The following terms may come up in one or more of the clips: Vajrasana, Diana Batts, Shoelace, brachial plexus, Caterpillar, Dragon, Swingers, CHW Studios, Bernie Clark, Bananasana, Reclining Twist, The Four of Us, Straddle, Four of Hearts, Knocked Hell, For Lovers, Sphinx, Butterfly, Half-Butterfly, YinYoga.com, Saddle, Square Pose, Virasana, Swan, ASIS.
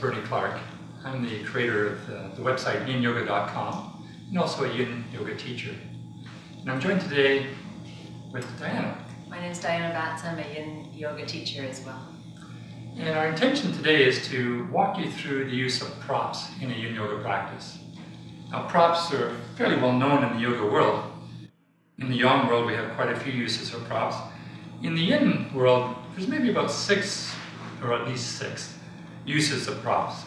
Bernie Clark. I'm the creator of the website YinYoga.com and also a Yin Yoga teacher. And I'm joined today with Diana. My name is Diana Batts. I'm a Yin Yoga teacher as well. And our intention today is to walk you through the use of props in a Yin Yoga practice. Now, props are fairly well known in the yoga world. In the yang world, we have quite a few uses for props. In the Yin world, there's maybe about at least six uses of props.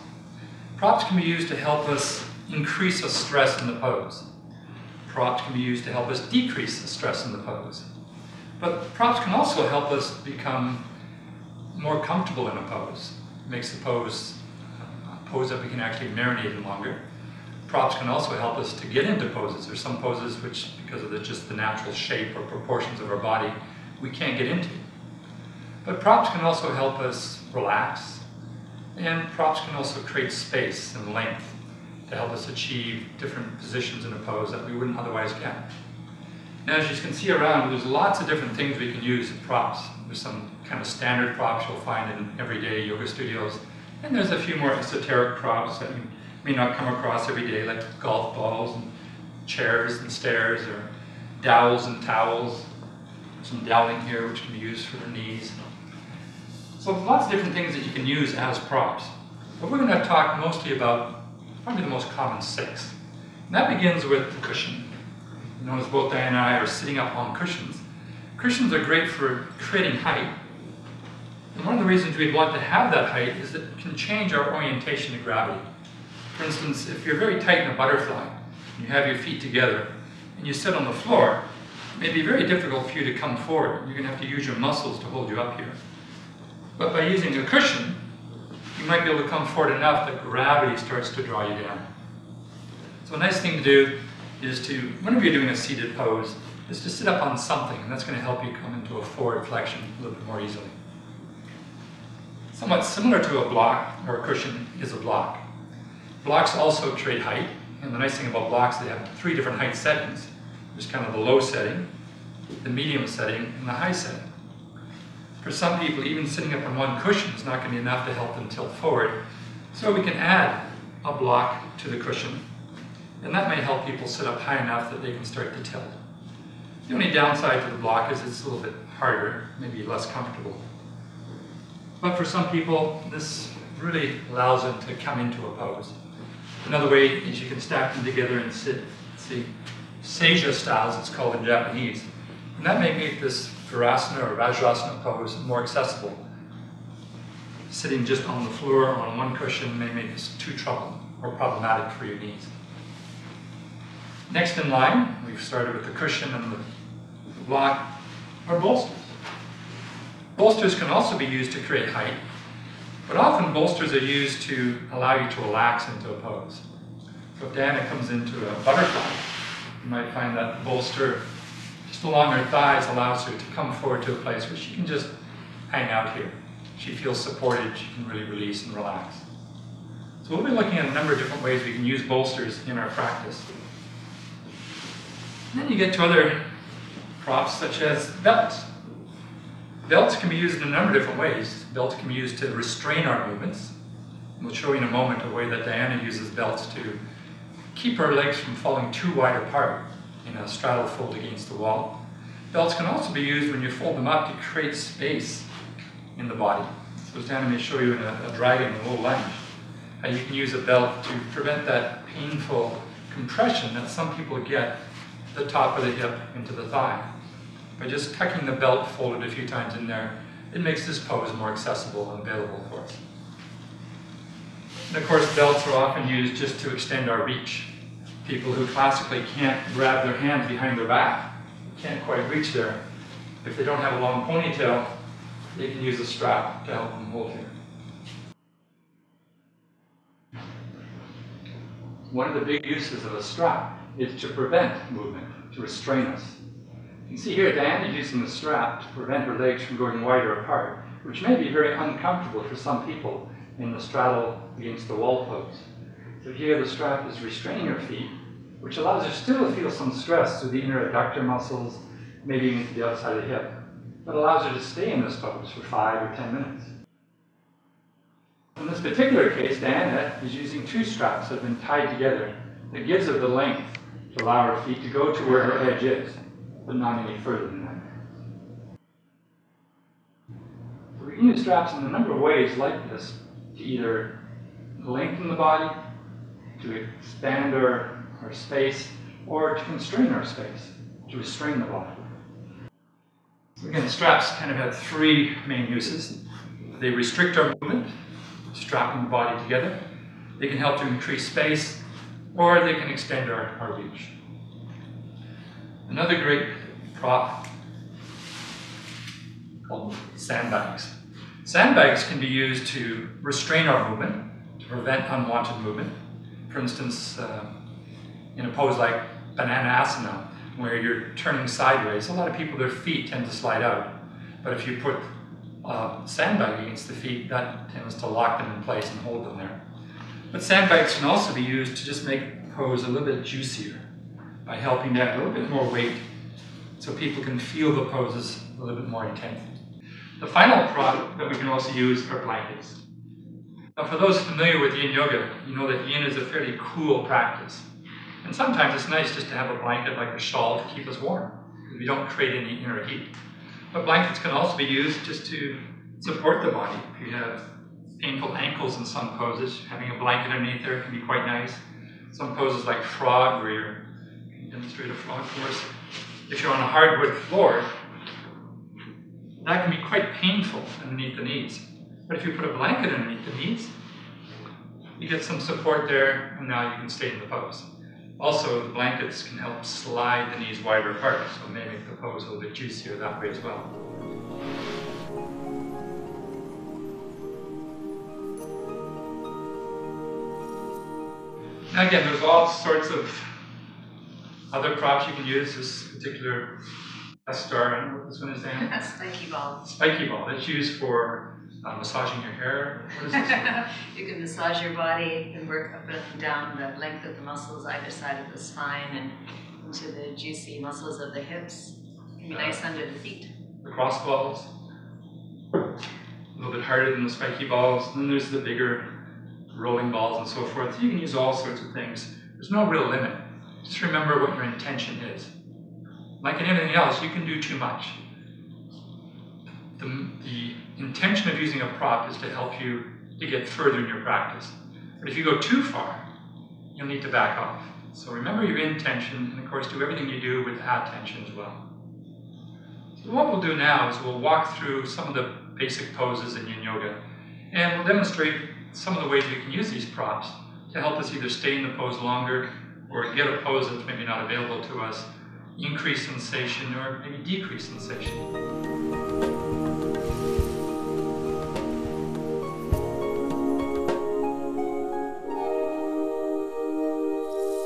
Props can be used to help us increase the stress in the pose. Props can be used to help us decrease the stress in the pose. But props can also help us become more comfortable in a pose. It makes the pose a pose that we can actually marinate in longer. Props can also help us to get into poses. There's some poses which, because of just the natural shape or proportions of our body, we can't get into. But props can also help us relax, and props can also create space and length to help us achieve different positions in a pose that we wouldn't otherwise get. Now, as you can see around, there's lots of different things we can use as props. There's some kind of standard props you'll find in everyday yoga studios, and there's a few more esoteric props that you may not come across every day, like golf balls and chairs and stairs, or dowels and towels. Some doweling here, which can be used for the knees. So lots of different things that you can use as props. But we're going to talk mostly about probably the most common six. And that begins with the cushion. You notice both Diana and I are sitting up on cushions. Cushions are great for creating height. And one of the reasons we'd want to have that height is that it can change our orientation to gravity. For instance, if you're very tight in a butterfly, and you have your feet together, and you sit on the floor, it may be very difficult for you to come forward. You're going to have to use your muscles to hold you up here. But by using a cushion, you might be able to come forward enough that gravity starts to draw you down. So a nice thing to do is to, whenever you're doing a seated pose, is to sit up on something, and that's going to help you come into a forward flexion a little bit more easily. Somewhat similar to a block, or a cushion, is a block. Blocks also trade height, and the nice thing about blocks is they have three different height settings. There's kind of the low setting, the medium setting, and the high setting. For some people, even sitting up on one cushion is not going to be enough to help them tilt forward. So we can add a block to the cushion, and that may help people sit up high enough that they can start to tilt. The only downside to the block is it's a little bit harder, maybe less comfortable. But for some people, this really allows them to come into a pose. Another way is you can stack them together and sit. See, Seiya styles, it's called in Japanese. And that may make this Virasana or Vajrasana pose more accessible. Sitting just on the floor or on one cushion may make this too troubling or problematic for your knees. Next in line, we've started with the cushion and the block, are bolsters. Bolsters can also be used to create height, but often bolsters are used to allow you to relax into a pose. So if Diana comes into a butterfly, you might find that bolster just along her thighs allows her to come forward to a place where she can just hang out here. She feels supported, she can really release and relax. So we'll be looking at a number of different ways we can use bolsters in our practice. And then you get to other props such as belts. Belts can be used in a number of different ways. Belts can be used to restrain our movements. And we'll show you in a moment a way that Diana uses belts to keep our legs from falling too wide apart in a straddle fold against the wall. Belts can also be used when you fold them up to create space in the body. So Diana may show you in a dragon, a low lunge, how you can use a belt to prevent that painful compression that some people get at the top of the hip into the thigh. By just tucking the belt folded a few times in there, it makes this pose more accessible and available for us. And of course, belts are often used just to extend our reach. People who classically can't grab their hands behind their back, can't quite reach there. If they don't have a long ponytail, they can use a strap to help them hold it. One of the big uses of a strap is to prevent movement, to restrain us. You can see here, Diana using the strap to prevent her legs from going wider apart, which may be very uncomfortable for some people in the straddle against the wall pose. So here the strap is restraining her feet, which allows her still to feel some stress through the inner adductor muscles, maybe even to the outside of the hip, but allows her to stay in this pose for 5 or 10 minutes. In this particular case, Diana is using two straps that have been tied together. That gives her the length to allow her feet to go to where her edge is, but not any further than that. So we can use straps in a number of ways like this to either lengthen the body, to expand our space, or to constrain our space, to restrain the body. So again, straps kind of have three main uses. They restrict our movement, strapping the body together. They can help to increase space, or they can extend our reach. Another great prop called sandbags. Sandbags can be used to restrain our movement, to prevent unwanted movement. For instance, in a pose like Bananasana, where you're turning sideways, a lot of people, their feet tend to slide out. But if you put a sandbag against the feet, that tends to lock them in place and hold them there. But sandbags can also be used to just make the pose a little bit juicier by helping to add a little bit more weight so people can feel the poses a little bit more intensely. The final product that we can also use are blankets. Now for those familiar with Yin Yoga, you know that Yin is a fairly cool practice. And sometimes it's nice just to have a blanket like a shawl to keep us warm, because we don't create any inner heat. But blankets can also be used just to support the body. If you have painful ankles in some poses, having a blanket underneath there can be quite nice. Some poses like frog, where you're demonstrate a frog course. If you're on a hardwood floor, that can be quite painful underneath the knees. But if you put a blanket underneath the knees, you get some support there, and now you can stay in the pose. Also, the blankets can help slide the knees wider apart, so it may make the pose a little bit juicier that way as well. Now again, there's all sorts of other props you can use. This particular star, I don't know what this one is named. Spiky ball. Spiky ball. That's used for massaging your hair. What is this one? You can massage your body. You can work up and down the length of the muscles either side of the spine and into the juicy muscles of the hips. It can be nice under the feet. The cross balls. A little bit harder than the spiky balls. And then there's the bigger rolling balls and so forth. You can use all sorts of things. There's no real limit. Just remember what your intention is. Like in anything else, you can do too much. The intention of using a prop is to help you to get further in your practice. But if you go too far, you'll need to back off. So remember your intention, and of course do everything you do with attention as well. So what we'll do now is we'll walk through some of the basic poses in Yin Yoga, and we'll demonstrate some of the ways we can use these props to help us either stay in the pose longer or get a pose that's maybe not available to us, increase sensation or maybe decrease sensation.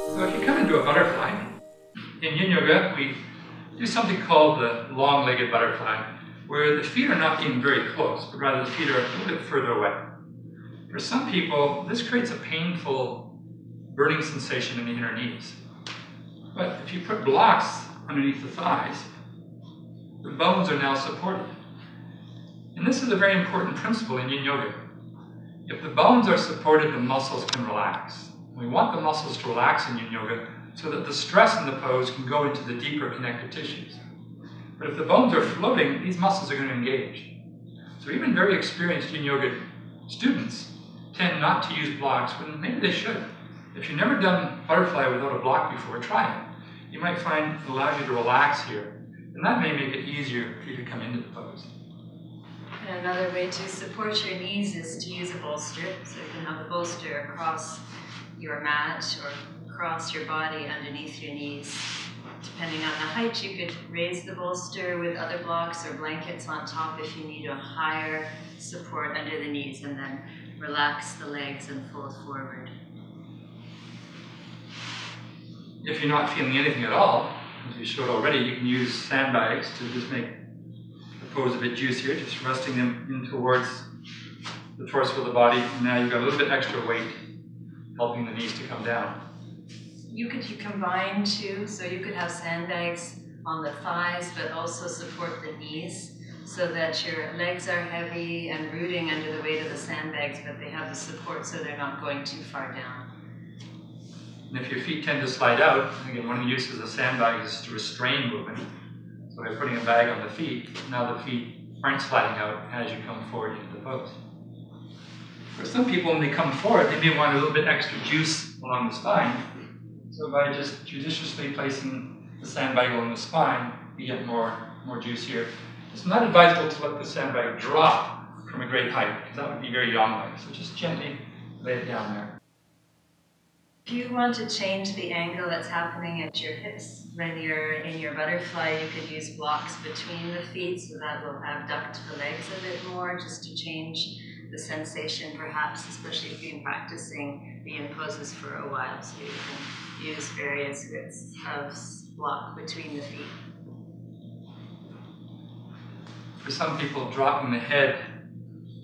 So if you come into a butterfly, in Yin Yoga we do something called the long-legged butterfly, where the feet are not being very close, but rather the feet are a little bit further away. For some people, this creates a painful burning sensation in the inner knees. But if you put blocks underneath the thighs, the bones are now supported. And this is a very important principle in Yin Yoga. If the bones are supported, the muscles can relax. We want the muscles to relax in Yin Yoga so that the stress in the pose can go into the deeper connective tissues. But if the bones are floating, these muscles are going to engage. So even very experienced Yin Yoga students tend not to use blocks, when maybe they should. If you've never done butterfly without a block before, try it. You might find it allows you to relax here, and that may make it easier for you to come into the pose. And another way to support your knees is to use a bolster. So you can have a bolster across your mat or across your body underneath your knees. Depending on the height, you could raise the bolster with other blocks or blankets on top if you need a higher support under the knees, and then relax the legs and fold forward. If you're not feeling anything at all, as we showed already, you can use sandbags to just make the pose a bit juicier, just resting them in towards the torso of the body. And now you've got a little bit extra weight helping the knees to come down. You could combine two, so you could have sandbags on the thighs, but also support the knees. so that your legs are heavy and rooting under the weight of the sandbags, but they have the support so they're not going too far down. And if your feet tend to slide out, again, one of the uses of the sandbag is to restrain movement. So by putting a bag on the feet, now the feet aren't sliding out as you come forward into the pose. For some people, when they come forward, they may want a little bit extra juice along the spine. So by just judiciously placing the sandbag along the spine, you get more juice here. It's not advisable to let the sandbag drop from a great height, because that would be very yang-like. So just gently lay it down there. If you want to change the angle that's happening at your hips when you're in your butterfly, you could use blocks between the feet, so that will abduct the legs a bit more, just to change the sensation perhaps, especially if you've been practicing the in poses for a while. So you can use various bits of block between the feet. For some people, dropping the head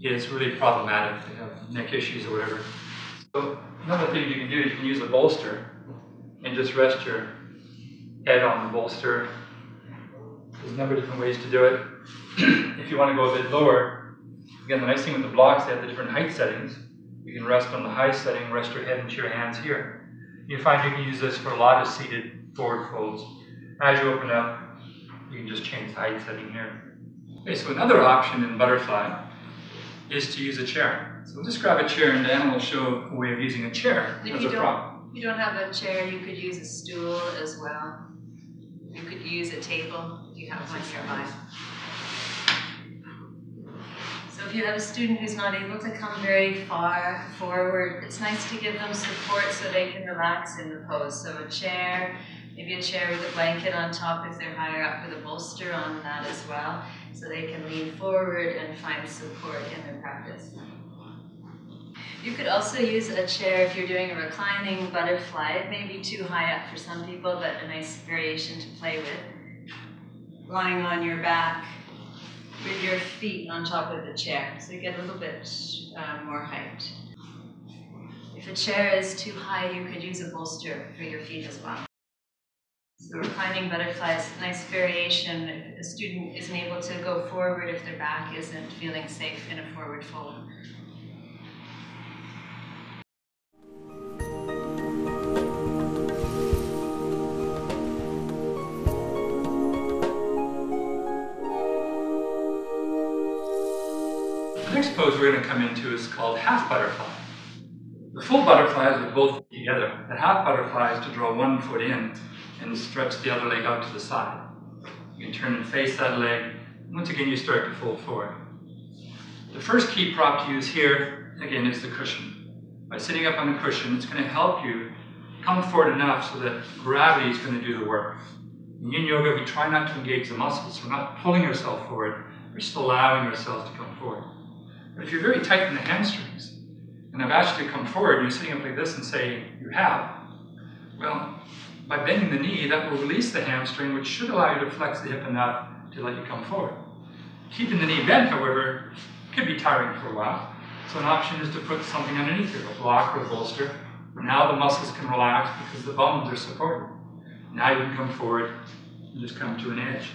is really problematic. They have neck issues or whatever. So another thing you can do is you can use a bolster and just rest your head on the bolster. There's a number of different ways to do it. If you want to go a bit lower, again, the nice thing with the blocks, they have the different height settings. You can rest on the high setting, rest your head into your hands here. You find you can use this for a lot of seated forward folds. As you open up, you can just change the height setting here. Okay, so another option in butterfly is to use a chair. So we'll just grab a chair, and Diana will show a way of using a chair as a prop. If you don't have a chair, you could use a stool as well. You could use a table if you have one nearby. So if you have a student who's not able to come very far forward, it's nice to give them support so they can relax in the pose. So a chair, maybe a chair with a blanket on top if they're higher up, with a bolster on that as well, so they can lean forward and find support in their practice. You could also use a chair if you're doing a reclining butterfly. It may be too high up for some people, but a nice variation to play with. Lying on your back with your feet on top of the chair, so you get a little bit more height. If a chair is too high, you could use a bolster for your feet as well. So reclining butterfly is a nice variation if a student isn't able to go forward, if their back isn't feeling safe in a forward fold. Pose we're going to come into is called half-butterfly. The full butterflies are both together. The half-butterfly is to draw one foot in and stretch the other leg out to the side. You can turn and face that leg. Once again, you start to fold forward. The first key prop to use here, again, is the cushion. By sitting up on the cushion, it's going to help you come forward enough so that gravity is going to do the work. In Yin Yoga, we try not to engage the muscles. We're not pulling ourselves forward. We're just allowing ourselves to come forward. But if you're very tight in the hamstrings, and I've asked you to come forward, and you're sitting up like this and say, you have, well, by bending the knee, that will release the hamstring, which should allow you to flex the hip enough to let you come forward. Keeping the knee bent, however, could be tiring for a while. So an option is to put something underneath it, a block or a bolster. Now the muscles can relax because the bones are supported. Now you can come forward and just come to an edge.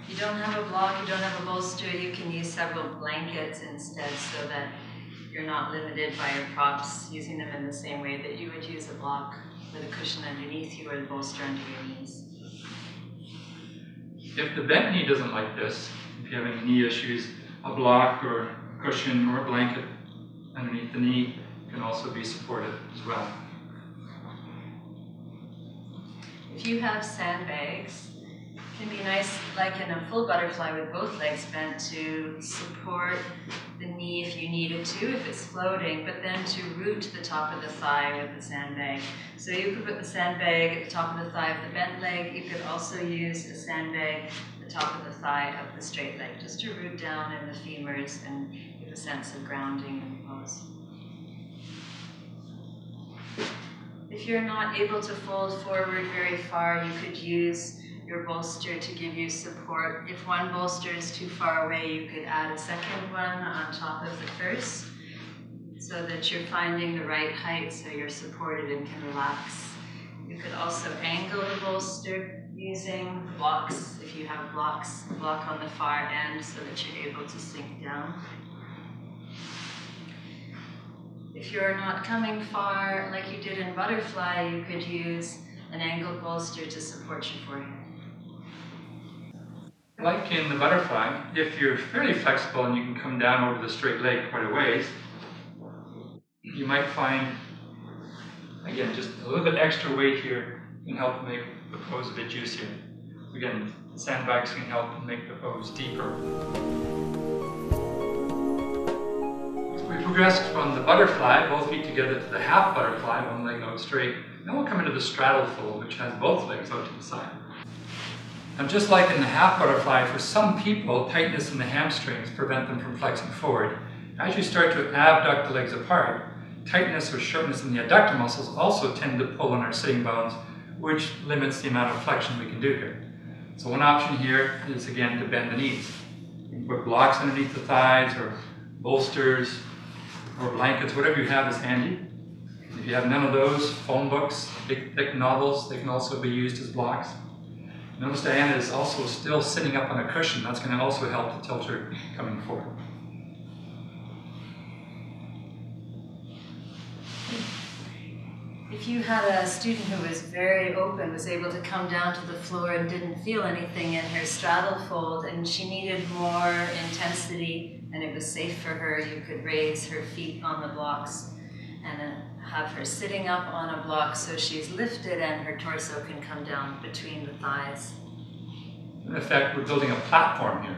If you don't have a block, you don't have a bolster, you can use several blankets instead, so that you're not limited by your props, using them in the same way that you would use a block with a cushion underneath you or the bolster under your knees. If the bent knee doesn't like this, if you have any knee issues, a block or a cushion or a blanket underneath the knee can also be supported as well. If you have sandbags, it can be nice, like in a full butterfly with both legs bent, to support the knee if you needed to, if it's floating, but then to root the top of the thigh with the sandbag. So you could put the sandbag at the top of the thigh of the bent leg. You could also use a sandbag at the top of the thigh of the straight leg, just to root down in the femurs and give a sense of grounding in the pose. If you're not able to fold forward very far, you could use your bolster to give you support. If one bolster is too far away, you could add a second one on top of the first, so that you're finding the right height so you're supported and can relax. You could also angle the bolster. using blocks, if you have blocks, block on the far end so that you're able to sink down. If you're not coming far, like you did in Butterfly, you could use an angled bolster to support your forehead. Like in the Butterfly, if you're fairly flexible and you can come down over the straight leg quite a ways, you might find, again, just a little bit extra weight here can help make the pose a bit juicier. Again, sandbags can help make the pose deeper. We progressed from the Butterfly, both feet together, to the Half-Butterfly, one leg out straight. Then we'll come into the Straddle fold, which has both legs out to the side. Now, just like in the Half-Butterfly, for some people, tightness in the hamstrings prevent them from flexing forward. As you start to abduct the legs apart, tightness or shortness in the adductor muscles also tend to pull on our sitting bones, which limits the amount of flexion we can do here. So one option here is, again, to bend the knees. You can put blocks underneath the thighs, or bolsters, or blankets, whatever you have is handy. If you have none of those, phone books, big thick novels, they can also be used as blocks. Notice Diana is also still sitting up on a cushion. That's going to also help to tilt her coming forward. If you had a student who was very open, was able to come down to the floor and didn't feel anything in her straddle fold, and she needed more intensity and it was safe for her, you could raise her feet on the blocks and then have her sitting up on a block so she's lifted and her torso can come down between the thighs. In effect, we're building a platform here.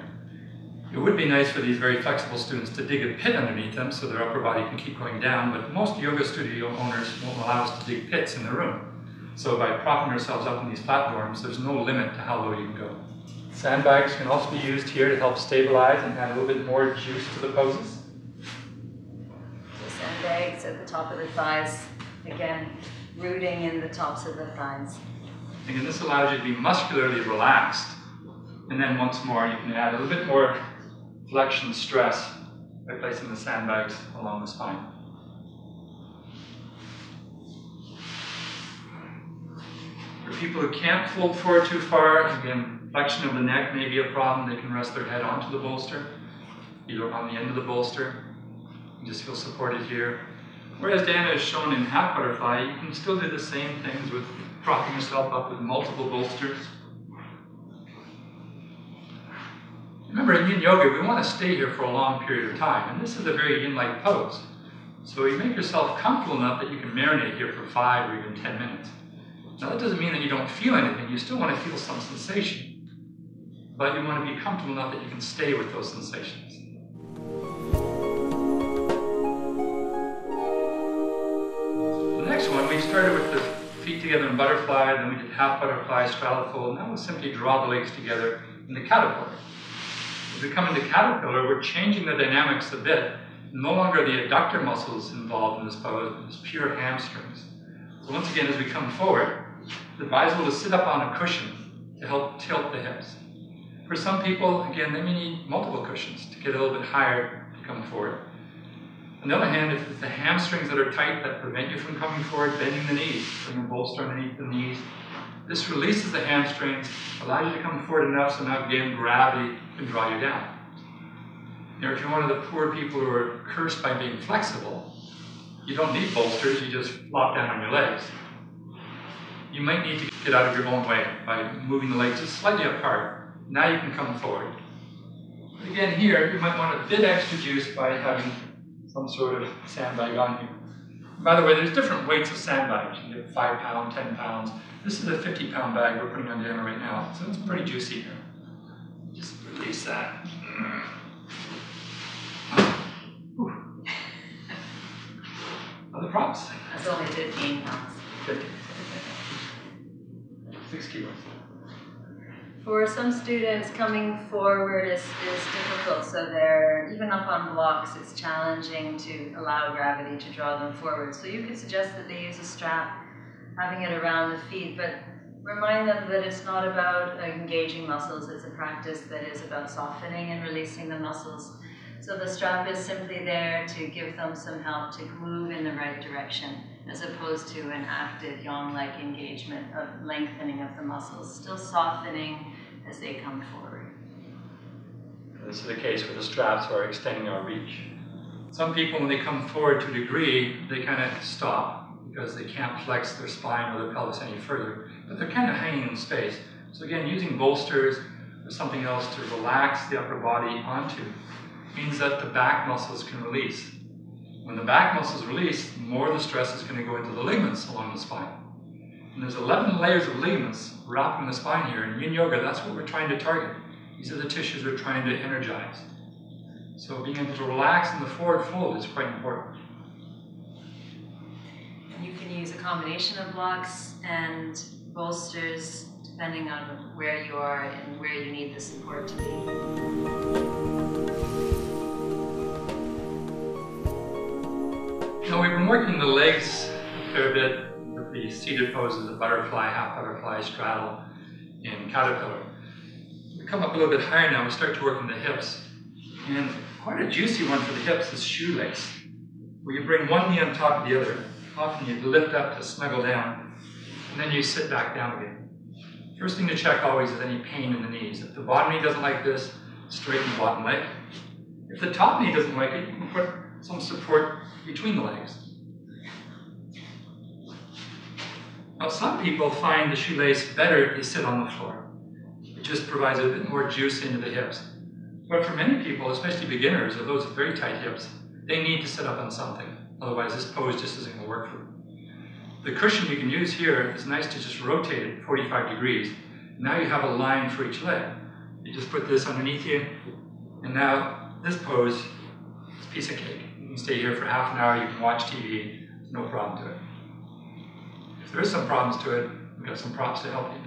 It would be nice for these very flexible students to dig a pit underneath them so their upper body can keep going down, but most yoga studio owners won't allow us to dig pits in the room. So by propping ourselves up in these platforms, there's no limit to how low you can go. Sandbags can also be used here to help stabilize and add a little bit more juice to the poses. Legs at the top of the thighs, again, rooting in the tops of the thighs. And this allows you to be muscularly relaxed. And then once more, you can add a little bit more flexion stress by placing the sandbags along the spine. For people who can't fold forward too far, again, flexion of the neck may be a problem. They can rest their head onto the bolster, either on the end of the bolster. You just feel supported here. Whereas Diana is shown in Half Butterfly, you can still do the same things with propping yourself up with multiple bolsters. Remember, in Yin Yoga, we want to stay here for a long period of time, and this is a very Yin-like pose. So you make yourself comfortable enough that you can marinate here for 5 or even 10 minutes. Now, that doesn't mean that you don't feel anything. You still want to feel some sensation, but you want to be comfortable enough that you can stay with those sensations. One, we started with the feet together in Butterfly, then we did Half Butterfly, Straddle fold, and that was simply draw the legs together in the Caterpillar. As we come into Caterpillar, we're changing the dynamics a bit. No longer the adductor muscles involved in this pose, but it's pure hamstrings. So once again, as we come forward, it's advisable to sit up on a cushion to help tilt the hips. For some people, again, they may need multiple cushions to get a little bit higher to come forward. On the other hand, if it's the hamstrings that are tight that prevent you from coming forward, bending the knees, putting a bolster underneath the knees, this releases the hamstrings, allows you to come forward enough so now again gravity can draw you down. Now, if you're one of the poor people who are cursed by being flexible, you don't need bolsters, you just flop down on your legs. You might need to get out of your own way by moving the legs just slightly apart. Now you can come forward. But again, here, you might want a bit extra juice by having some sort of sandbag on you. By the way, there's different weights of sandbags. You can get 5 pound, 10 pounds. This is a 50 pound bag we're putting on Diana right now, so it's pretty juicy here. Just release that. Other props? That's only 15 pounds. 50. 6 kilos. For some students, coming forward is difficult, so they're even up on blocks. It's challenging to allow gravity to draw them forward. So you could suggest that they use a strap, having it around the feet, but remind them that it's not about engaging muscles. It's a practice that is about softening and releasing the muscles. So the strap is simply there to give them some help to move in the right direction as opposed to an active yang-like engagement of lengthening of the muscles, still softening as they come forward. This is the case where the straps are extending our reach. Some people, when they come forward to a degree, they kind of stop because they can't flex their spine or their pelvis any further, but they're kind of hanging in space. So again, using bolsters or something else to relax the upper body onto means that the back muscles can release. When the back muscles release, more of the stress is going to go into the ligaments along the spine. And there's 11 layers of ligaments wrapping the spine here. In Yin Yoga, that's what we're trying to target. These are the tissues we're trying to energize. So being able to relax in the forward fold is quite important. You can use a combination of blocks and bolsters depending on where you are and where you need the support to be. Now we've been working the legs a fair bit with the seated poses of butterfly, half-butterfly, straddle, and caterpillar. We come up a little bit higher now, we start to work on the hips. And quite a juicy one for the hips is shoelace, where you bring one knee on top of the other. Often you lift up to snuggle down, and then you sit back down again. First thing to check always is any pain in the knees. If the bottom knee doesn't like this, straighten the bottom leg. If the top knee doesn't like it, you can put some support between the legs. Now some people find the shoelace better if they sit on the floor. It just provides a bit more juice into the hips. But for many people, especially beginners or those with very tight hips, they need to sit up on something. Otherwise, this pose just isn't going to work for them. The cushion you can use here is nice to just rotate it 45 degrees. Now you have a line for each leg. You just put this underneath you, and now this pose is a piece of cake. You can stay here for half an hour, you can watch TV, no problem to it. If there is some problems to it, we've got some props to help you.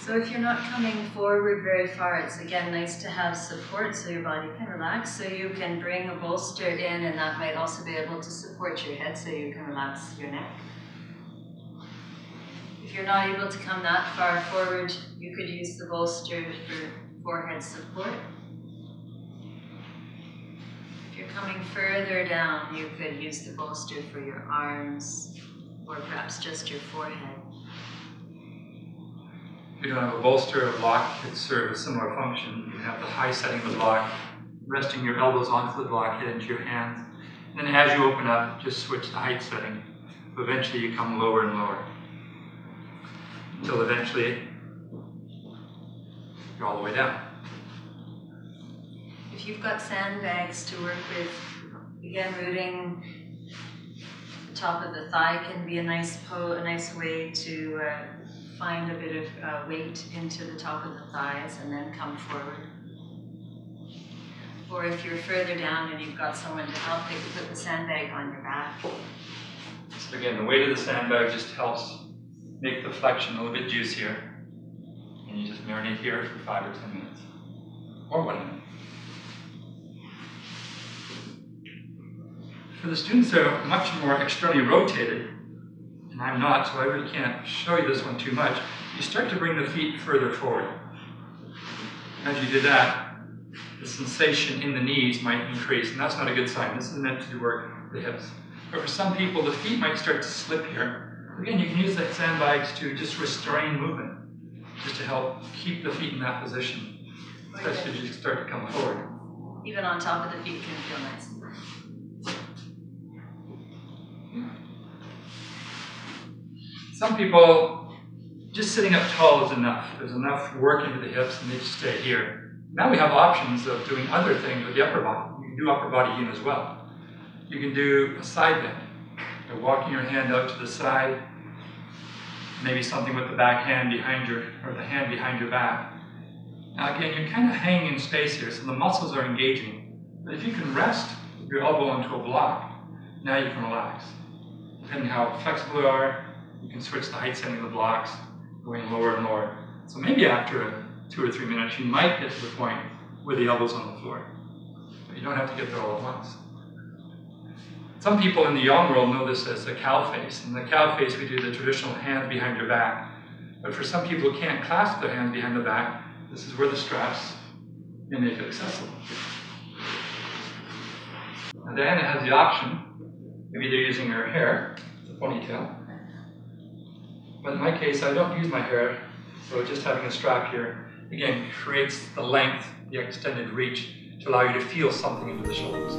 So if you're not coming forward very far, it's again nice to have support so your body can relax. So you can bring a bolster in, and that might also be able to support your head so you can relax your neck. If you're not able to come that far forward, you could use the bolster for forehead support. If you're coming further down, you could use the bolster for your arms or perhaps just your forehead. If you don't have a bolster or block, it could serve a similar function. You have the high setting of the block, resting your elbows onto the block, head into your hands. And then as you open up, just switch the height setting. Eventually you come lower and lower, until eventually you're all the way down. If you've got sandbags to work with, again, rooting the top of the thigh can be a nice way to find a bit of weight into the top of the thighs and then come forward. Or if you're further down and you've got someone to help, they can put the sandbag on your back. So again, the weight of the sandbag just helps make the flexion a little bit juicier. And you just marinate here for 5 or 10 minutes. Or 1 minute. For the students that are much more externally rotated, and I'm not, so I really can't show you this one too much. You start to bring the feet further forward. As you do that, the sensation in the knees might increase, and that's not a good sign. This is meant to work the hips. But for some people, the feet might start to slip here. Again, you can use the sandbags to just restrain movement, just to help keep the feet in that position, especially as you start to come forward. Even on top of the feet can feel nice. Some people, just sitting up tall is enough. There's enough work into the hips and they just stay here. Now we have options of doing other things with the upper body. You can do upper body yin as well. You can do a side bend. You're walking your hand out to the side, maybe something with the back hand behind your, or the hand behind your back. Now again, you're kind of hanging in space here, so the muscles are engaging. But if you can rest your elbow into a block, now you can relax. Depending how flexible you are, you can switch the height setting of the blocks, going lower and lower. So maybe after 2 or 3 minutes, you might get to the point where the elbow's on the floor. But you don't have to get there all at once. Some people in the yang world know this as the cow face. In the cow face, we do the traditional hand behind your back. But for some people who can't clasp their hand behind the back, this is where the straps can make it accessible. Now Diana has the option Maybe they're using their hair, the ponytail. But in my case, I don't use my hair, so just having a strap here, again, creates the length, the extended reach, to allow you to feel something into the shoulders.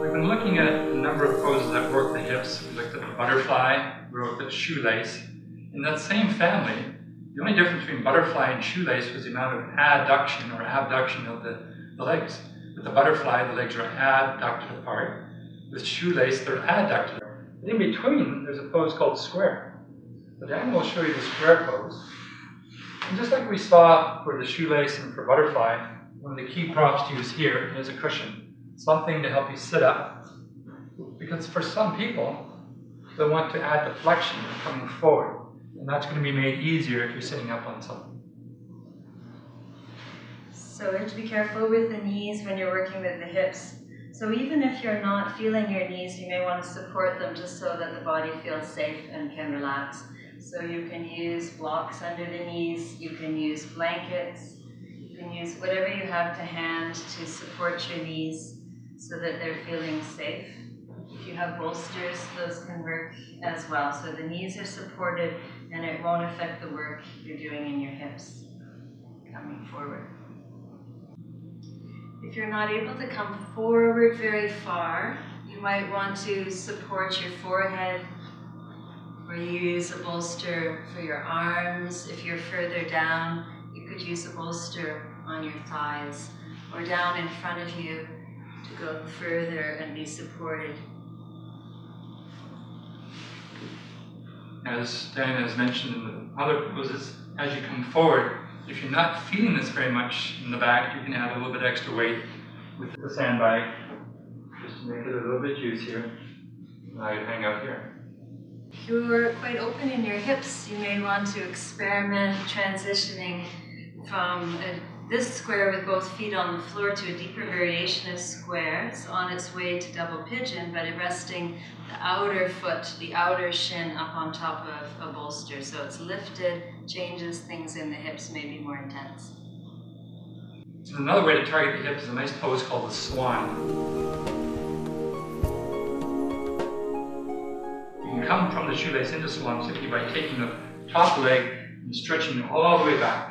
We've been looking at a number of poses that work the hips. We looked at the butterfly, we looked at shoelace. In that same family, the only difference between butterfly and shoelace was the amount of adduction or abduction of the legs. With the butterfly, the legs are adducted apart. With shoelace, they're adducted apart. In between, there's a pose called square. So Diana will show you the square pose. And just like we saw for the shoelace and for butterfly, one of the key props to use here is a cushion, something to help you sit up. Because for some people, they want to add the flexion coming forward. And that's going to be made easier if you're sitting up on something. So we have to be careful with the knees when you're working with the hips. So even if you're not feeling your knees, you may want to support them just so that the body feels safe and can relax. So you can use blocks under the knees, you can use blankets, you can use whatever you have to hand to support your knees so that they're feeling safe. If you have bolsters, those can work as well. So the knees are supported and it won't affect the work you're doing in your hips coming forward. If you're not able to come forward very far, you might want to support your forehead or you use a bolster for your arms. If you're further down, you could use a bolster on your thighs or down in front of you to go further and be supported. As Diana has mentioned in the other poses, as you come forward, if you're not feeling this very much in the back, you can add a little bit extra weight with the sandbag, just to make it a little bit juicier. Now you hang out here. If you're quite open in your hips, you may want to experiment transitioning from this square with both feet on the floor to a deeper variation of squares on its way to double pigeon, but resting the outer foot, the outer shin up on top of a bolster. So it's lifted, changes things in the hips, maybe more intense. Another way to target the hips is a nice pose called the swan. You can come from the shoelace into swan simply by taking the top leg and stretching it all the way back.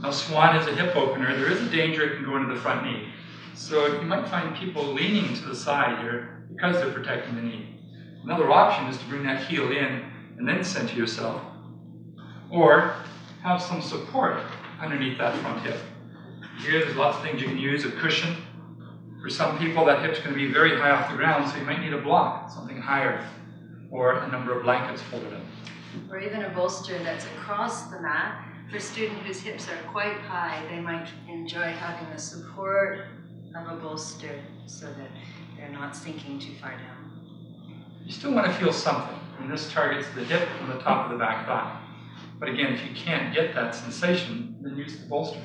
Now swan is a hip opener. There is a danger it can go into the front knee. So you might find people leaning to the side here because they're protecting the knee. Another option is to bring that heel in and then center yourself. Or have some support underneath that front hip. Here there's lots of things you can use, a cushion. For some people that hip's going to be very high off the ground, so you might need a block, something higher, or a number of blankets folded up. Or even a bolster that's across the mat. For a student whose hips are quite high, they might enjoy having the support of a bolster so that they're not sinking too far down. You still want to feel something, and this targets the hip and the top of the back thigh. But again, if you can't get that sensation, then use the bolster.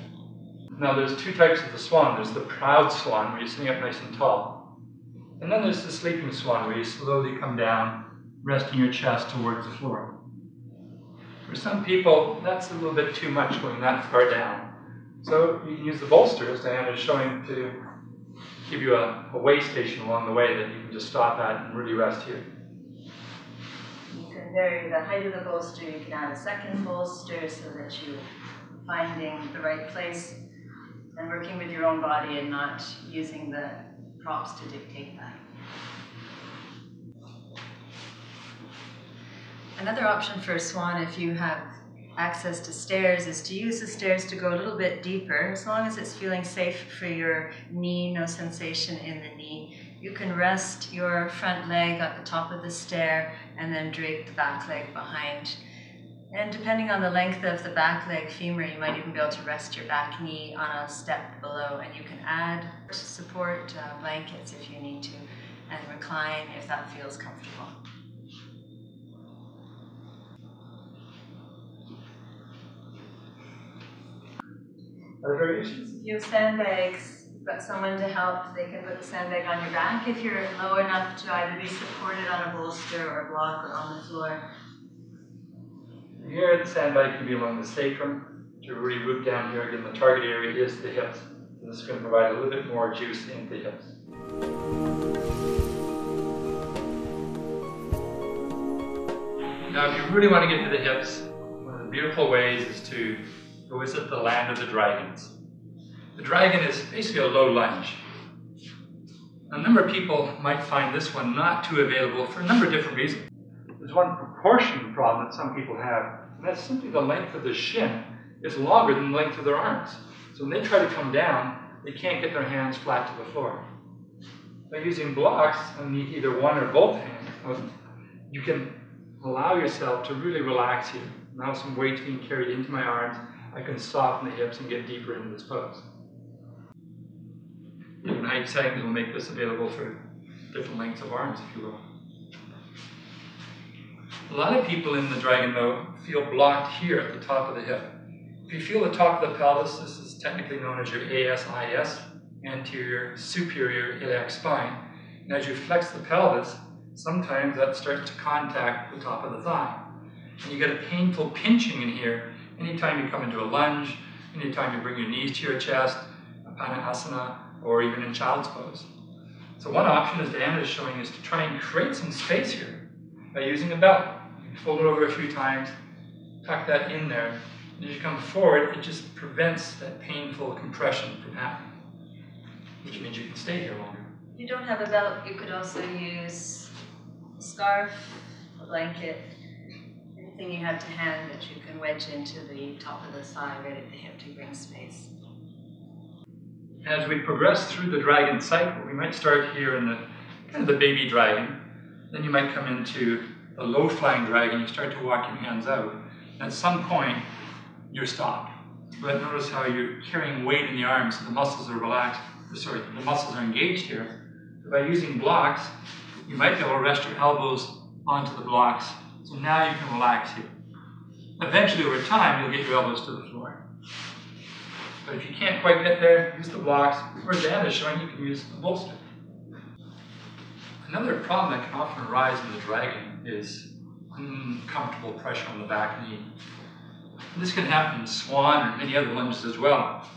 Now there's two types of the swan. There's the proud swan, where you're sitting up nice and tall. And then there's the sleeping swan, where you slowly come down, resting your chest towards the floor. For some people, that's a little bit too much going that far down. So you can use the bolsters, Diana is showing, to give you a way station along the way that you can just stop at and really rest here. You can vary the height of the bolster, you can add a second bolster so that you're finding the right place and working with your own body and not using the props to dictate that. Another option for a swan, if you have access to stairs, is to use the stairs to go a little bit deeper. As long as it's feeling safe for your knee, no sensation in the knee, you can rest your front leg at the top of the stair and then drape the back leg behind. And depending on the length of the back leg femur, you might even be able to rest your back knee on a step below, and you can add support blankets if you need to, and recline if that feels comfortable. Other variations? If you have sandbags, you've got someone to help, they can put the sandbag on your back if you're low enough to either be supported on a bolster or a block or on the floor. Here the sandbag can be along the sacrum, to really root down here. Again, the target area is the hips. So this is going to provide a little bit more juice into the hips. Now, if you really want to get to the hips, one of the beautiful ways is to visit the land of the dragons. The dragon is basically a low lunge. A number of people might find this one not too available for a number of different reasons. There's one proportion problem that some people have, and that's simply the length of the shin is longer than the length of their arms. So when they try to come down, they can't get their hands flat to the floor. By using blocks on either one or both hands, you can allow yourself to really relax here. Now some weight's being carried into my arms. I can soften the hips and get deeper into this pose. Even height settings will make this available for different lengths of arms, if you will. A lot of people in the dragon, though, feel blocked here at the top of the hip. If you feel the top of the pelvis, this is technically known as your ASIS, anterior superior iliac spine. And as you flex the pelvis, sometimes that starts to contact the top of the thigh. And you get a painful pinching in here anytime you come into a lunge, anytime you bring your knees to your chest, a Bananasana, or even in child's pose. So one option, as Diana is showing, is to try and create some space here by using a belt. You fold it over a few times, tuck that in there, and as you come forward, it just prevents that painful compression from happening, which means you can stay here longer. If you don't have a belt, you could also use a scarf, a blanket, anything you have to hand that you can wedge into the top of the thigh right at the hip to bring space. As we progress through the dragon cycle, we might start here in the kind of the baby dragon. Then you might come into the low-flying dragon. You start to walk your hands out. At some point, you stop. But notice how you're carrying weight in the arms, so the muscles are relaxed. Sorry, the muscles are engaged here. So by using blocks, you might be able to rest your elbows onto the blocks. So now you can relax here. Eventually, over time, you'll get your elbows to the floor. But if you can't quite get there, use the blocks, or Diana is showing you can use a bolster. Another problem that can often arise in the dragon is uncomfortable pressure on the back knee. And this can happen in Swan or many other lunges as well,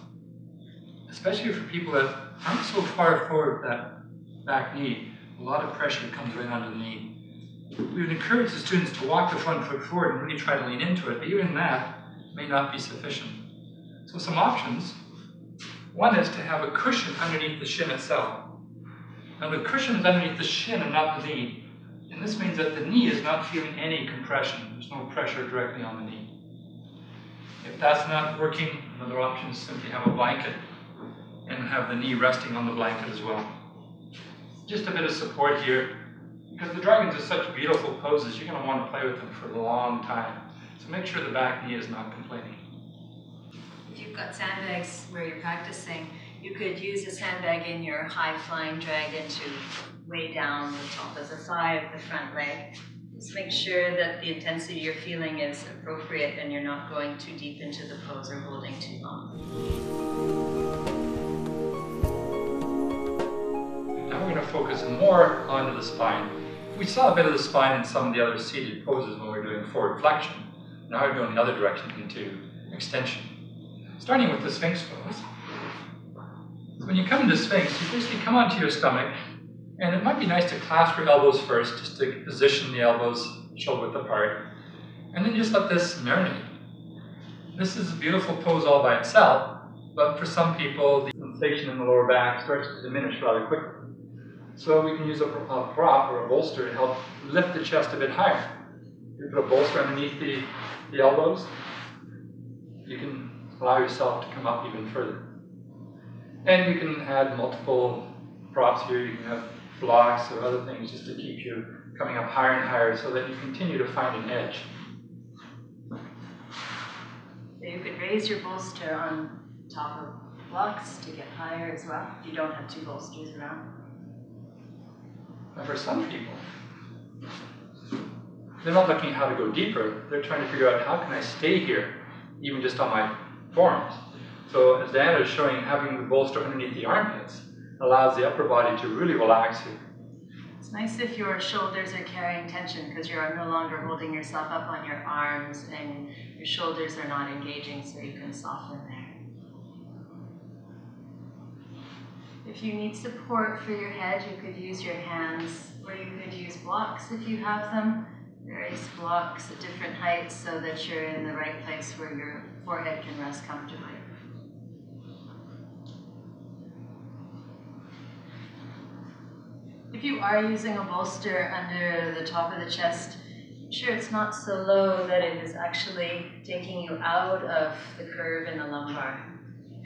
especially for people that aren't so far forward with that back knee. A lot of pressure comes right onto the knee. We would encourage the students to walk the front foot forward and really try to lean into it, but even that may not be sufficient. So some options. One is to have a cushion underneath the shin itself. Now the cushion is underneath the shin and not the knee. And this means that the knee is not feeling any compression. There's no pressure directly on the knee. If that's not working, another option is simply have a blanket and have the knee resting on the blanket as well. Just a bit of support here. Because the dragons are such beautiful poses, you're going to want to play with them for a long time. So make sure the back knee is not complaining. If you've got sandbags where you're practicing, you could use a sandbag in your high-flying dragon to weigh down the top of the thigh of the front leg. Just make sure that the intensity you're feeling is appropriate and you're not going too deep into the pose or holding too long. Now we're going to focus more onto the spine. We saw a bit of the spine in some of the other seated poses when we were doing forward flexion. Now we're going the other direction into extension. Starting with the Sphinx pose. When you come into Sphinx, you basically come onto your stomach, and it might be nice to clasp your elbows first, just to position the elbows shoulder width apart, and then just let this marinate. This is a beautiful pose all by itself, but for some people, the sensation in the lower back starts to diminish rather quickly. So we can use a prop or a bolster to help lift the chest a bit higher. You put a bolster underneath the elbows. You can allow yourself to come up even further. And you can add multiple props here. You can have blocks or other things just to keep you coming up higher and higher so that you continue to find an edge. So you could raise your bolster on top of blocks to get higher as well, if you don't have two bolsters around. And for some people, they're not looking at how to go deeper. They're trying to figure out, how can I stay here, even just on my forms. So as Diana is showing, having the bolster underneath the armpits allows the upper body to really relax here. It's nice if your shoulders are carrying tension because you're no longer holding yourself up on your arms and your shoulders are not engaging, so you can soften there. If you need support for your head, you could use your hands, or you could use blocks if you have them. Various blocks at different heights so that you're in the right place where your forehead can rest comfortably. If you are using a bolster under the top of the chest, make sure it's not so low that it is actually taking you out of the curve in the lumbar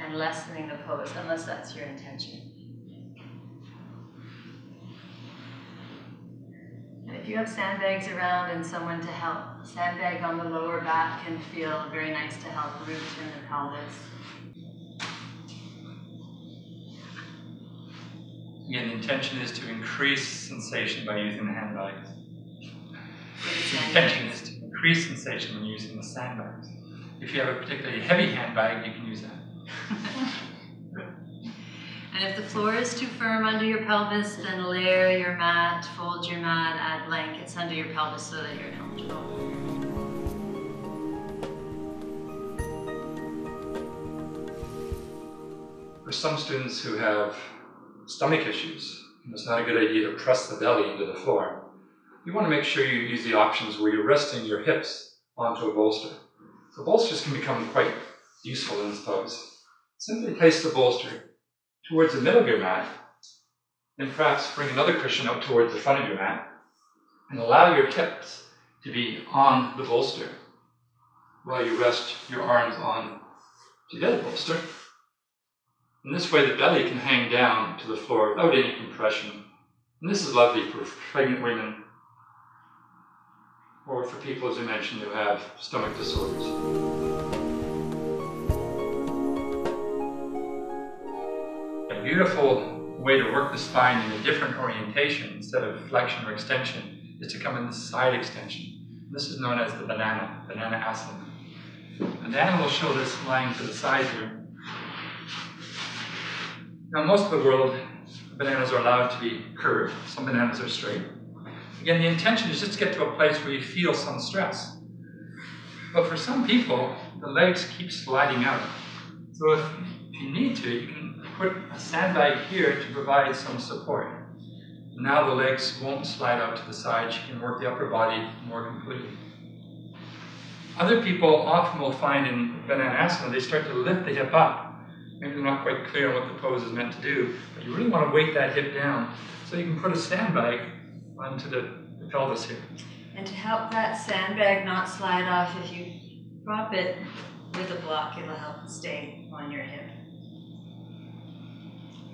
and lessening the pose, unless that's your intention. And if you have sandbags around and someone to help, sandbag on the lower back can feel very nice to help root in the pelvis. Again, the intention is to increase sensation by using the handbags. The intention is to increase sensation when using the sandbags. If you have a particularly heavy handbag, you can use that. And if the floor is too firm under your pelvis, then layer your mat, fold your mat, add blankets under your pelvis so that you're comfortable. For some students who have stomach issues, it's not a good idea to press the belly into the floor. You want to make sure you use the options where you're resting your hips onto a bolster. So bolsters can become quite useful in this pose. Simply place the bolster towards the middle of your mat, then perhaps bring another cushion out towards the front of your mat, and allow your hips to be on the bolster while you rest your arms on the other bolster. In this way, the belly can hang down to the floor without any compression. And this is lovely for pregnant women or for people, as I mentioned, who have stomach disorders. A beautiful way to work the spine in a different orientation instead of flexion or extension is to come in the side extension. This is known as the Bananasana. Banana will show this lying to the side here. Now, most of the world, bananas are allowed to be curved. Some bananas are straight. Again, the intention is just to get to a place where you feel some stress. But for some people, the legs keep sliding out. So if you need to, you can put a sandbag here to provide some support. Now the legs won't slide out to the side. You can work the upper body more completely. Other people often will find in Bananasana, they start to lift the hip up. Maybe they're not quite clear on what the pose is meant to do, but you really want to weight that hip down so you can put a sandbag onto the pelvis here. And to help that sandbag not slide off, if you prop it with a block, it'll help it stay on your hip.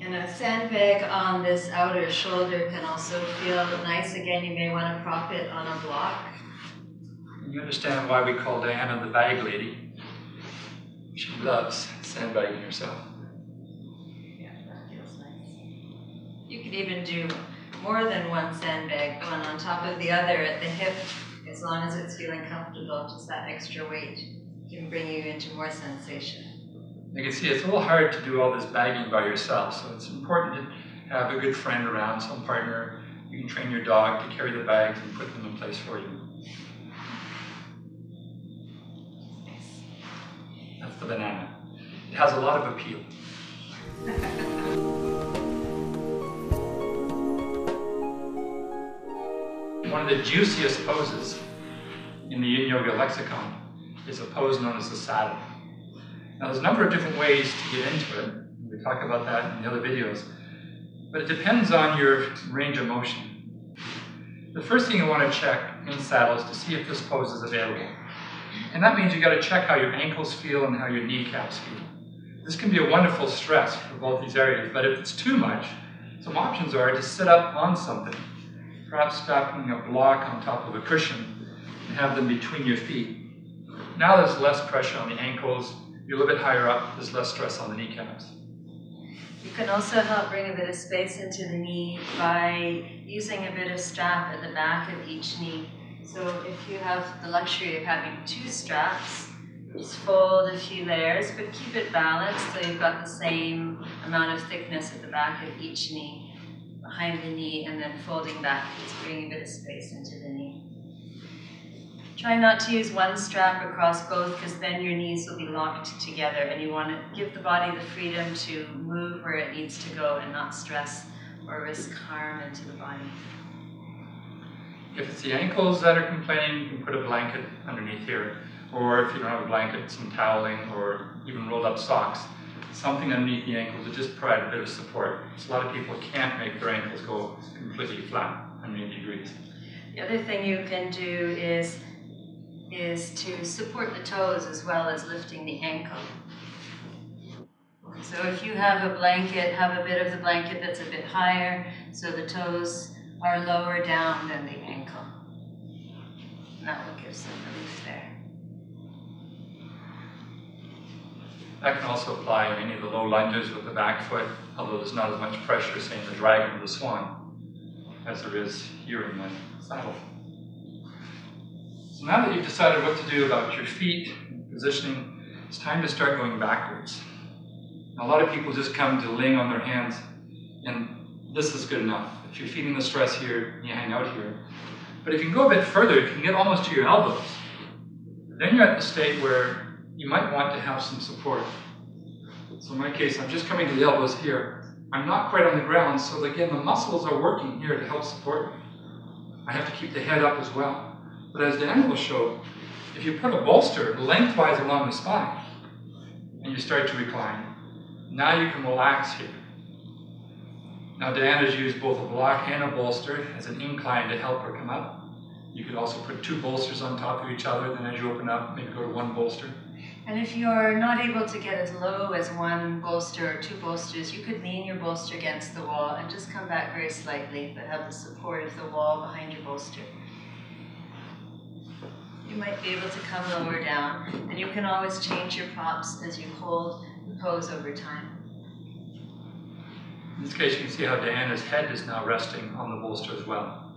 And a sandbag on this outer shoulder can also feel nice. Again, you may want to prop it on a block. You understand why we call Diana the bag lady. She loves sandbagging herself. Yeah, that feels nice. You could even do more than one sandbag, one on top of the other at the hip, as long as it's feeling comfortable. Just that extra weight can bring you into more sensation. You can see it's a little hard to do all this bagging by yourself, so it's important to have a good friend around, some partner. You can train your dog to carry the bags and put them in place for you. That's the banana. It has a lot of appeal. One of the juiciest poses in the Yin Yoga lexicon is a pose known as the saddle. Now there's a number of different ways to get into it. We talk about that in the other videos. But it depends on your range of motion. The first thing you want to check in saddle is to see if this pose is available. And that means you've got to check how your ankles feel and how your kneecaps feel. This can be a wonderful stress for both these areas, but if it's too much, some options are to sit up on something, perhaps stacking a block on top of a cushion and have them between your feet. Now there's less pressure on the ankles, you're a little bit higher up, there's less stress on the kneecaps. You can also help bring a bit of space into the knee by using a bit of strap at the back of each knee. So if you have the luxury of having two straps, just fold a few layers, but keep it balanced so you've got the same amount of thickness at the back of each knee. behind the knee and then folding back, just bringing a bit of space into the knee. Try not to use one strap across both, because then your knees will be locked together and you want to give the body the freedom to move where it needs to go and not stress or risk harm into the body. If it's the ankles that are complaining, you can put a blanket underneath here. Or if you don't have a blanket, some toweling or even rolled up socks. Something underneath the ankle to just provide a bit of support. So a lot of people can't make their ankles go completely flat at 90 degrees. The other thing you can do is to support the toes as well as lifting the ankle. So if you have a blanket, have a bit of the blanket that's a bit higher, so the toes are lower down than the ankle. And that will give some relief there. That can also apply in any of the low lunges with the back foot, although there's not as much pressure, say, in the Dragon or the Swan, as there is here in the Saddle. So now that you've decided what to do about your feet and positioning, it's time to start going backwards. Now, a lot of people just come to laying on their hands, and this is good enough. If you're feeling the stress here, you hang out here. But if you can go a bit further, if you can get almost to your elbows, then you're at the state where you might want to have some support. So in my case, I'm just coming to the elbows here. I'm not quite on the ground, so again, the muscles are working here to help support me. I have to keep the head up as well. But as Diana will show, if you put a bolster lengthwise along the spine, and you start to recline, now you can relax here. Now Diana's used both a block and a bolster as an incline to help her come up. You could also put two bolsters on top of each other, then as you open up, maybe go to one bolster. And if you're not able to get as low as one bolster or two bolsters, you could lean your bolster against the wall and just come back very slightly, but have the support of the wall behind your bolster. You might be able to come lower down, and you can always change your props as you hold the pose over time. In this case, you can see how Diana's head is now resting on the bolster as well.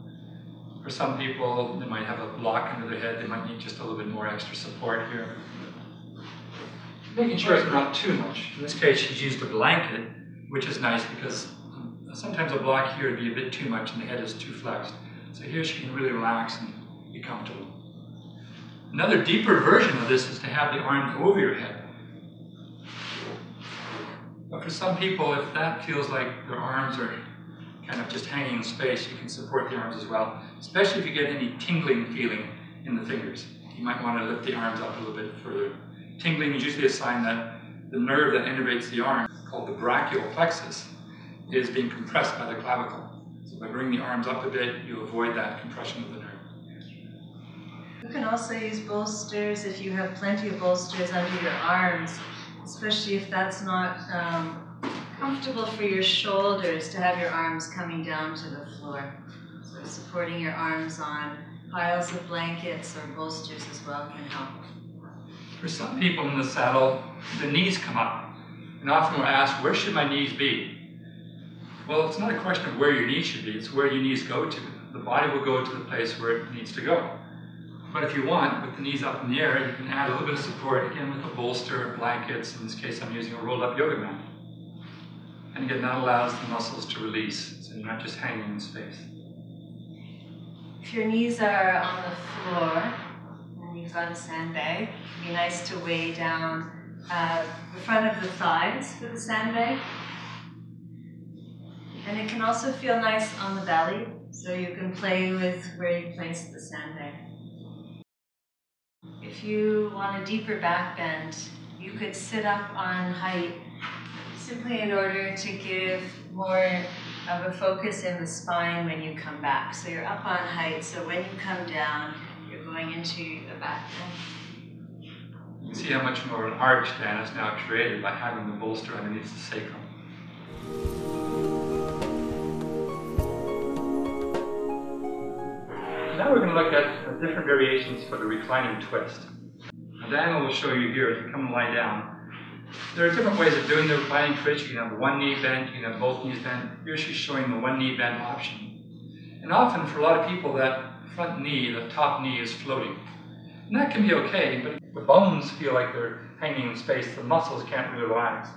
For some people, they might have a block under their head. They might need just a little bit more extra support here. Making sure it's not too much. In this case, she's used a blanket, which is nice because sometimes a block here would be a bit too much and the head is too flexed. So here she can really relax and be comfortable. Another deeper version of this is to have the arms over your head. But for some people, if that feels like their arms are kind of just hanging in space, you can support the arms as well, especially if you get any tingling feeling in the fingers. You might want to lift the arms up a little bit further. Tingling is usually a sign that the nerve that innervates the arm, called the brachial plexus, is being compressed by the clavicle. So by bringing the arms up a bit, you avoid that compression of the nerve. You can also use bolsters if you have plenty of bolsters under your arms, especially if that's not comfortable for your shoulders, to have your arms coming down to the floor. So supporting your arms on piles of blankets or bolsters as well can help. For some people in the Saddle, the knees come up. And often we're asked, where should my knees be? Well, it's not a question of where your knees should be, it's where your knees go to. The body will go to the place where it needs to go. But if you want, with the knees up in the air, you can add a little bit of support, again with a bolster, blankets. In this case, I'm using a rolled up yoga mat. And again, that allows the muscles to release, so you're not just hanging in space. If your knees are on the floor, your knees on a sandbag, it'd be nice to weigh down the front of the thighs for the sandbag. And it can also feel nice on the belly, so you can play with where you place the sandbag. If you want a deeper back bend, you could sit up on height simply in order to give more of a focus in the spine when you come back. So you're up on height, so when you come down, you're going into a back bend. You can see how much more of an arch Diana is now created by having the bolster underneath the sacrum. Now we're going to look at different variations for the reclining twist. Now Diana will show you here, if you come and lie down. There are different ways of doing the reclining twist. You can have one knee bent, you can have both knees bent. Here she's showing the one knee bent option. And often for a lot of people, that front knee, the top knee, is floating. And that can be okay, but the bones feel like they're hanging in space. The muscles can't really relax.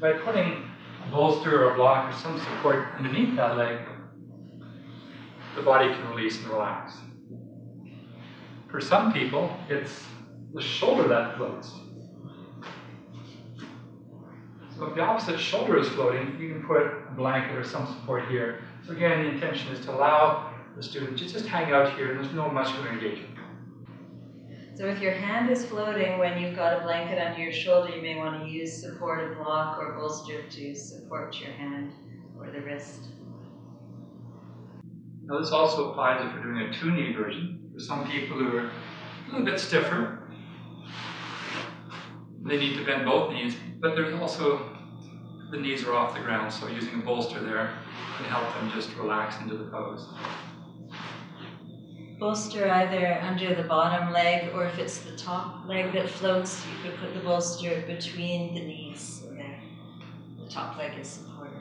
By putting a bolster or a block or some support underneath that leg, the body can release and relax. For some people, it's the shoulder that floats. So if the opposite shoulder is floating, you can put a blanket or some support here. So again, the intention is to allow the student to just hang out here, and there's no muscular engagement. So if your hand is floating when you've got a blanket under your shoulder, you may want to use support, a block, or bolster to support your hand or the wrist. Now this also applies if we're doing a two-knee version. For some people who are a little bit stiffer, they need to bend both knees, but there's also the knees are off the ground, so using a bolster there can help them just relax into the pose. Bolster either under the bottom leg, or if it's the top leg that floats, you could put the bolster between the knees, so that the top leg is supported.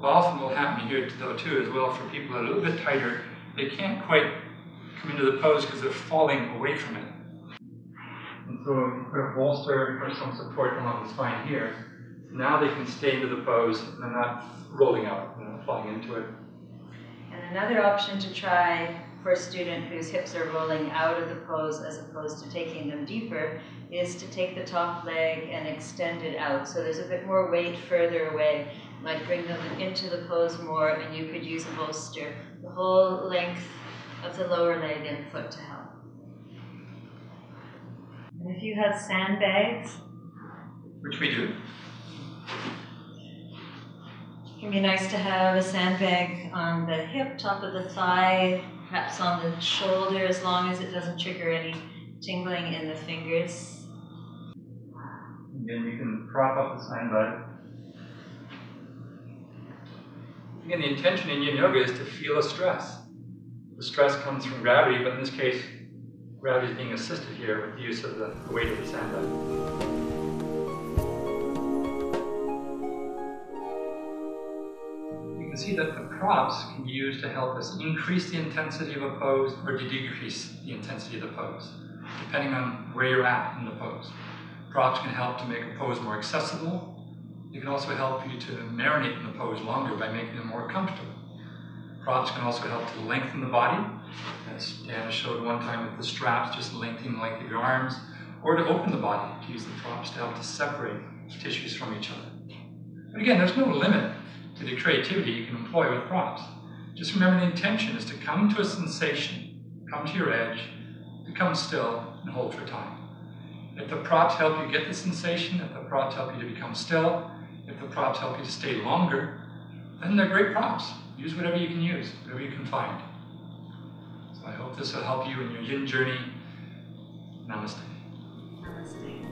Well, often will happen here though too as well for people that are a little bit tighter, they can't quite come into the pose because they're falling away from it. And so put a bolster or some support along the spine here. Now they can stay into the pose and they're not rolling out and falling into it. And another option to try for a student whose hips are rolling out of the pose as opposed to taking them deeper is to take the top leg and extend it out. So there's a bit more weight further away, like bring them into the pose more, and you could use a bolster, the whole length of the lower leg and foot to help. And if you have sandbags, which we do, it can be nice to have a sandbag on the hip, top of the thigh, perhaps on the shoulder, as long as it doesn't trigger any tingling in the fingers. And then you can prop up the sandbag. Again, the intention in Yin Yoga is to feel a stress. The stress comes from gravity, but in this case, gravity is being assisted here with the use of the weight of the sandbag. See that the props can be used to help us increase the intensity of a pose or to decrease the intensity of the pose, depending on where you're at in the pose. Props can help to make a pose more accessible. They can also help you to marinate in the pose longer by making them more comfortable. Props can also help to lengthen the body, as Diana showed one time with the straps, just lengthening your arms, or to open the body, to use the props to help to separate tissues from each other. But again, there's no limit to the creativity you can employ with props. Just remember the intention is to come to a sensation, come to your edge, become still, and hold for time. If the props help you get the sensation, if the props help you to become still, if the props help you to stay longer, then they're great props. Use whatever you can use, whatever you can find. So I hope this will help you in your yin journey. Namaste. Namaste.